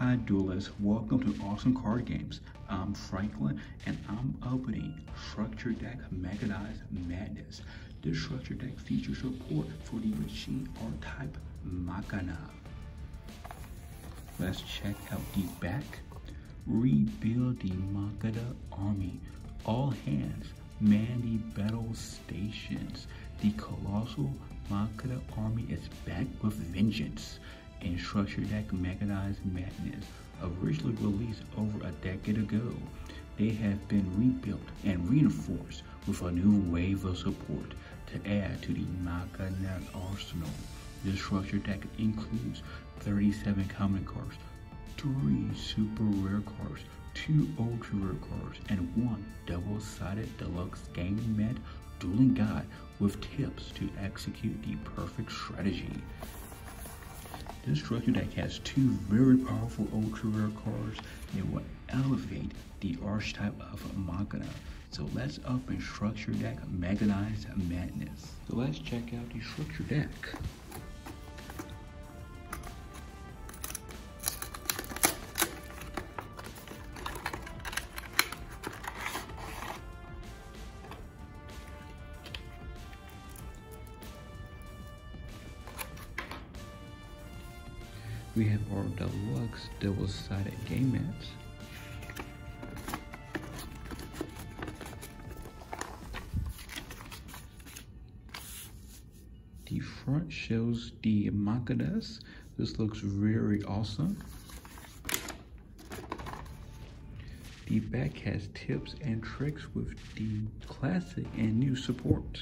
Hi duelists, welcome to Awesome Card Games. I'm Franklin and I'm opening Structure Deck Mechanized Madness. This structure deck features support for the Machine R-Type Machina. Let's check out the back. Rebuild the Magda Army. All hands man the battle stations. The colossal Magda Army is back with vengeance. In Structure Deck Mechanized Madness, originally released over a decade ago, they have been rebuilt and reinforced with a new wave of support to add to the Magna arsenal. This structure deck includes 37 common cards, 3 super rare cards, 2 ultra rare cards, and 1 double-sided deluxe game mat dueling guide with tips to execute the perfect strategy. This structure deck has 2 very powerful ultra rare cards that will elevate the archetype of Machina. So let's open Structure Deck Mechanized Madness. So let's check out the structure deck. We have our deluxe double-sided game mats. The front shows the Machinas. This looks very awesome. The back has tips and tricks with the classic and new support.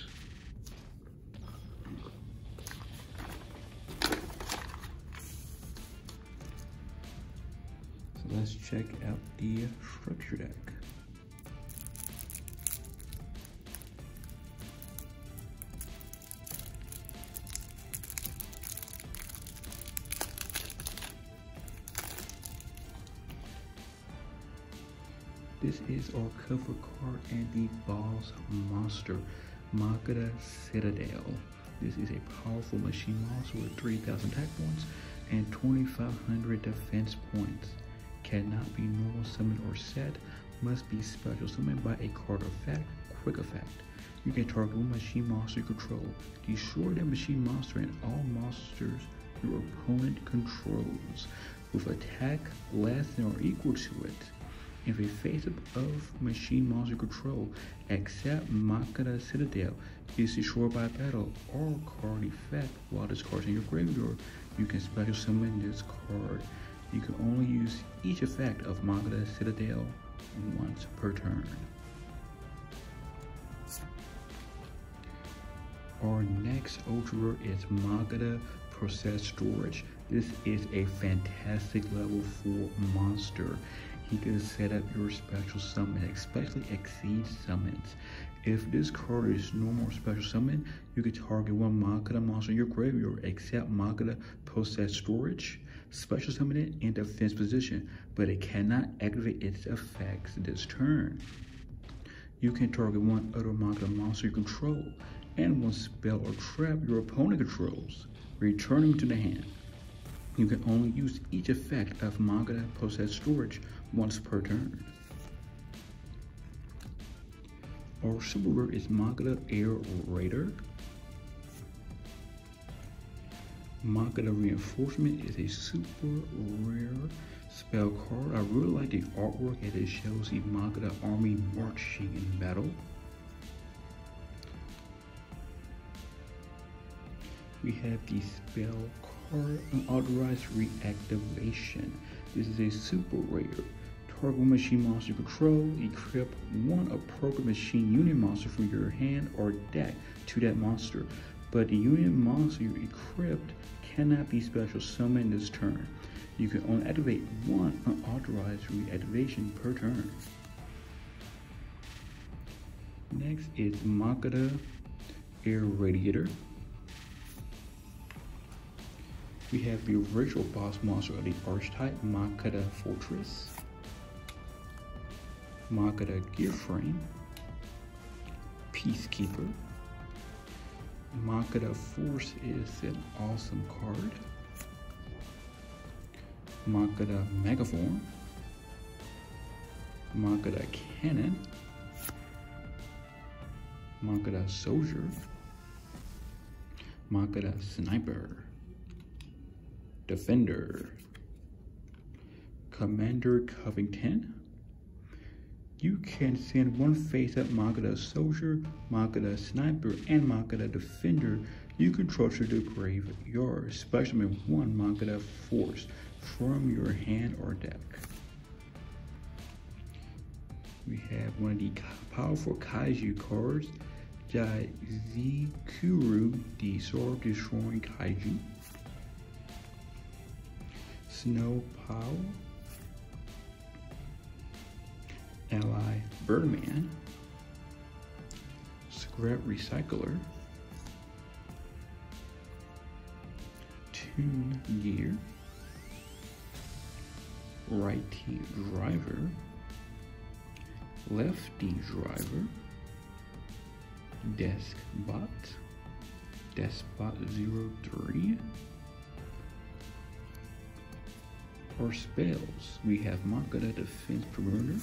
Let's check out the structure deck. This is our cover card and the boss monster, Makara Citadel. This is a powerful machine monster with 3,000 attack points and 2,500 defense points. Cannot be normal summoned or set, must be special summoned by a card effect, quick effect. You can target one machine monster you control. Destroy that machine monster and all monsters your opponent controls with attack less than or equal to it. If a face-up of machine monster control, except Makata Citadel, is destroyed by battle or card effect while this card is in your graveyard, you can special summon this card. You can only use each effect of Magda Citadel once per turn. Our next ultra rare is Magda Possessed Storage. This is a fantastic level 4 monster. He can set up your special summon, especially exceed summons. If this card is normal or special summon, you can target one Magda monster in your graveyard except Magda Possessed Storage. Special summon it in defense position, but it cannot activate its effects this turn. You can target one other monster you control and one spell or trap your opponent controls. Return them to the hand. You can only use each effect of Magda Possessed Storage once per turn. Our super rare is Magda Air Raider. Makata Reinforcement is a super rare spell card. I really like the artwork as it shows the Makata Army marching in battle. We have the spell card Unauthorized Reactivation. This is a super rare. Target one machine monster control, equip one appropriate machine unit monster from your hand or deck to that monster. But the unit monster you equipped cannot be special summoned this turn. You can only activate one unauthorized reactivation per turn. Next is Makata Air Radiator. We have the original boss monster of the archetype, Makata Fortress. Makata Gear Frame. Peacekeeper. Makata Force is an awesome card. Makata Megaform, Makata Cannon, Makata Soldier, Makata Sniper, Defender, Commander Covington. You can send one face-up Makata Soldier, Makata Sniper, and Makata Defender you control to the graveyard. Specimen 1 Makata Force from your hand or deck. We have one of the powerful Kaiju cards, Jaizikuru, the Sword Destroying Kaiju. Snow Power. Ally Birdman, Scrap Recycler, Tune Gear, Righty Driver, Lefty Driver, Desk Bot, Desk Bot 03. For spells, we have Magda Defense Perimeter,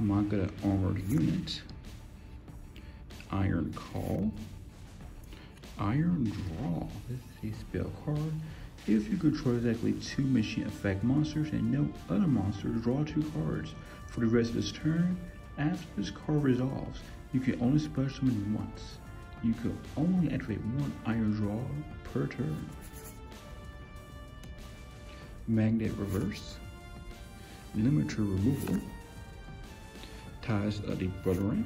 Magda Armored Unit, Iron Call, Iron Draw. This is a spell card. If you control exactly 2 machine effect monsters and no other monsters, draw 2 cards. For the rest of this turn, after this card resolves, you can only special summon once. You can only activate 1 Iron Draw per turn. Magnet Reverse, Limiter Removal, Ties of the Brotherhood,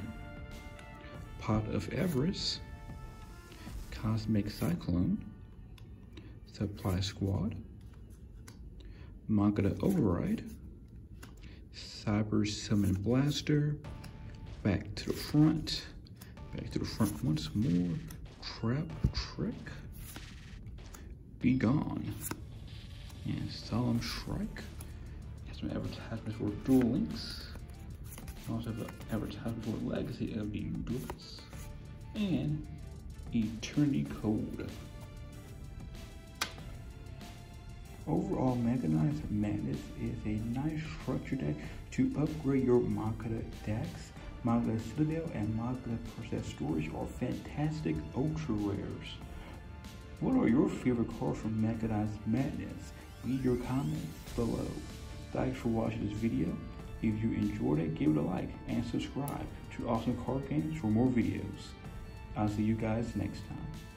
Pot of Everest, Cosmic Cyclone, Supply Squad, Makata Override, Cyber Summon Blaster, back to the front once more, Trap Trick, Be Gone, and Solemn Strike. That's some advertisements for Duel Links. Also have an advertisement for Legacy of the Duelists and Eternity Code. Overall, Mechanized Madness is a nice structure deck to upgrade your Makata decks. Magda Citadel and Magda Possessed Storage are fantastic ultra rares. What are your favorite cards from Mechanized Madness? Leave your comments below. Thanks for watching this video. If you enjoyed it, give it a like and subscribe to Awesome Card Games for more videos. I'll see you guys next time.